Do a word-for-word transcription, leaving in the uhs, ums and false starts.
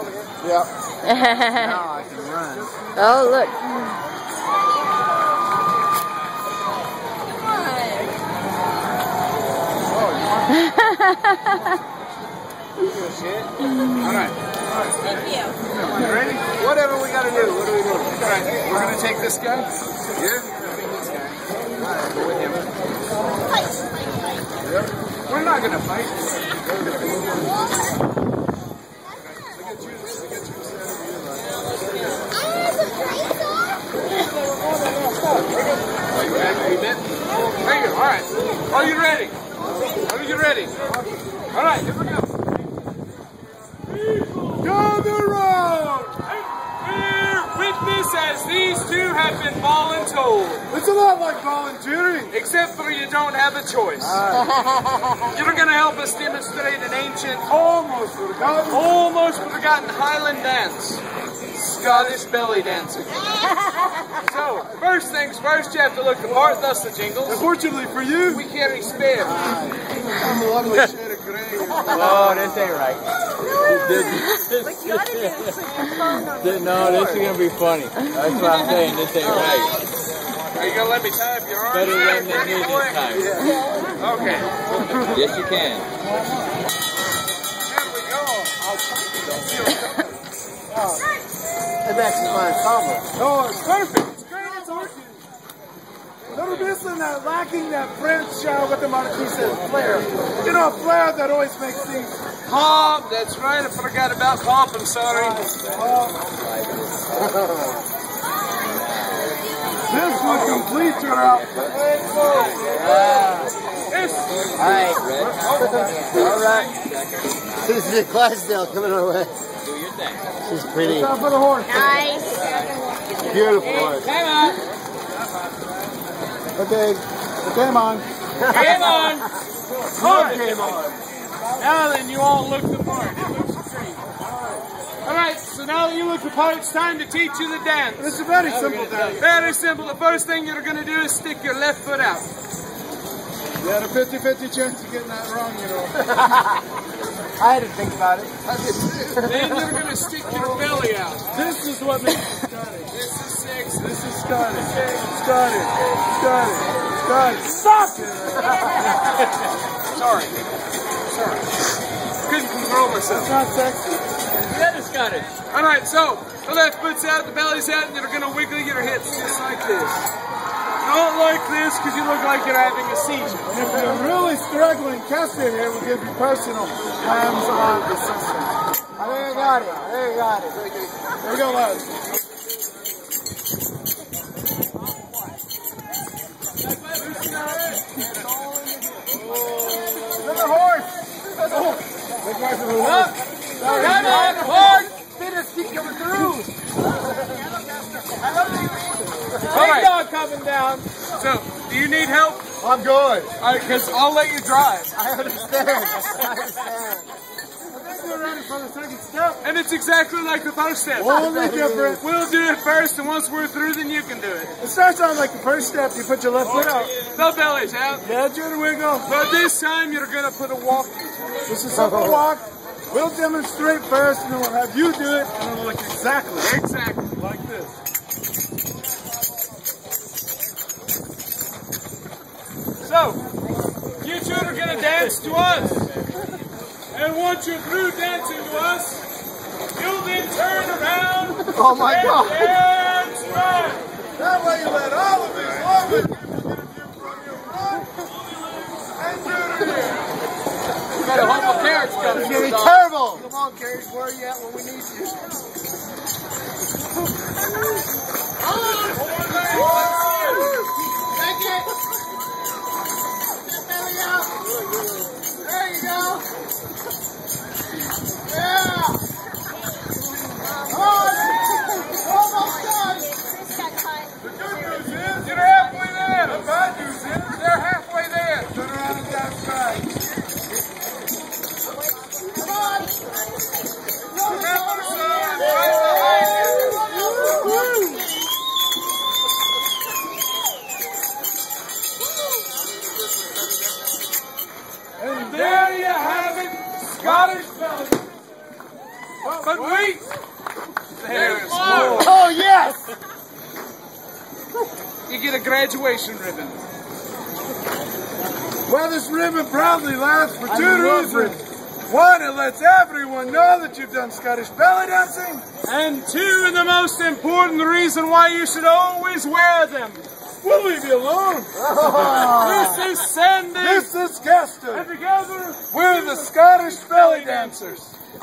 over here? Yep. Now I can run. Oh, look. All right. All right. Thank you. You ready? Whatever we got to do, what are we doing? All right. We're going to take this guy. Here. Take this guy. All right. Go with him. Fight. Fight. Fight. We're not going to fight. We're going to move on. Look at you. Look at you. Are you ready? Are you ready? There you go. All right. Are you ready? Are you ready? All right. Here we go. Down the road! Witness as these two have been voluntold. It's a lot like volunteering. Except for you don't have a choice. Right. You're going to help us demonstrate an ancient, almost forgotten, almost forgotten Highland dance. Scottish belly dancing. So, first things first, you have to look the part, thus the jingles. Unfortunately for you, we carry spare. I'm a lovely shade of gray. Oh, this ain't right. No, this is going to be funny. That's what I'm saying, this ain't right. Are you going to let me tie up your arm? Better than the me this time. Yeah. Okay. Yes, you can. There we go. I'll oh. And that's my combo. Oh, it's perfect. It's great. It's working. A little bit of that lacking that French uh, with the Marquis's flair. You know, a flair that always makes things pop. That's right. I forgot about pop. I'm sorry. Uh, this will complete your outfit. Uh, yes. All right, Red. All right. This is the Clydesdale coming our way. This is pretty. Time for the horse. Nice. Beautiful horse. Game on. Okay. Game on. Game on. Horse. Game on. Now then, you all look the part. It looks great. All right. So now that you look the part, it's time to teach you the dance. It's a very simple dance. Very simple. The first thing you're going to do is stick your left foot out. You had a fifty fifty chance of getting that wrong, you know. I had to think about it. I did too. Then you're going to stick your belly out. This is what makes you Scottish. This is six. This is Scottish. Scottish. Scottish. Scottish. Stop it! Sorry. Sorry. Couldn't control myself. That's not sexy. That is Scottish. All right, so the left foot's out, the belly's out, and you're going to wiggle your hips just like this. Don't like this because you look like you're having a seizure. If you're really struggling, Keston here will give you personal hands on the system. I think I got it. I think I got it. There we go, lads. Another horse. Oh. Come on, horse. Feet coming through. I love you. Big dog coming down. So, do you need help? I'm good. All right, because I'll let you drive. I understand. I understand. I think we're ready for the second step. And it's exactly like the first step. Only different. We'll do it first, and once we're through, then you can do it. It starts on like the first step. You put your left foot out. The belly's out. Yeah, do the wiggle. But this time, you're going to put a walk. This is a walk. We'll demonstrate first, and then we'll have you do it, and it'll look exactly. Exactly. Like this. So, you two are going to dance to us, and once you're through dancing to us, you'll then turn around oh my and God. Dance right. That way you let all of these lovely people get you from your front and do it again. You got a humble carriage coming. It's going to be terrible. Come on, carriage, where are you at when we need you? Oh, take it. There you go. Yeah. All right, Sweet! There's more. Oh, yes! You get a graduation ribbon. Well, this ribbon probably lasts for two reasons. One, it lets everyone know that you've done Scottish belly dancing. And two, and the most important reason why you should always wear them. We'll leave you alone. Oh. This is Sandy. This is Gaston. And together, we're the Scottish belly dancers.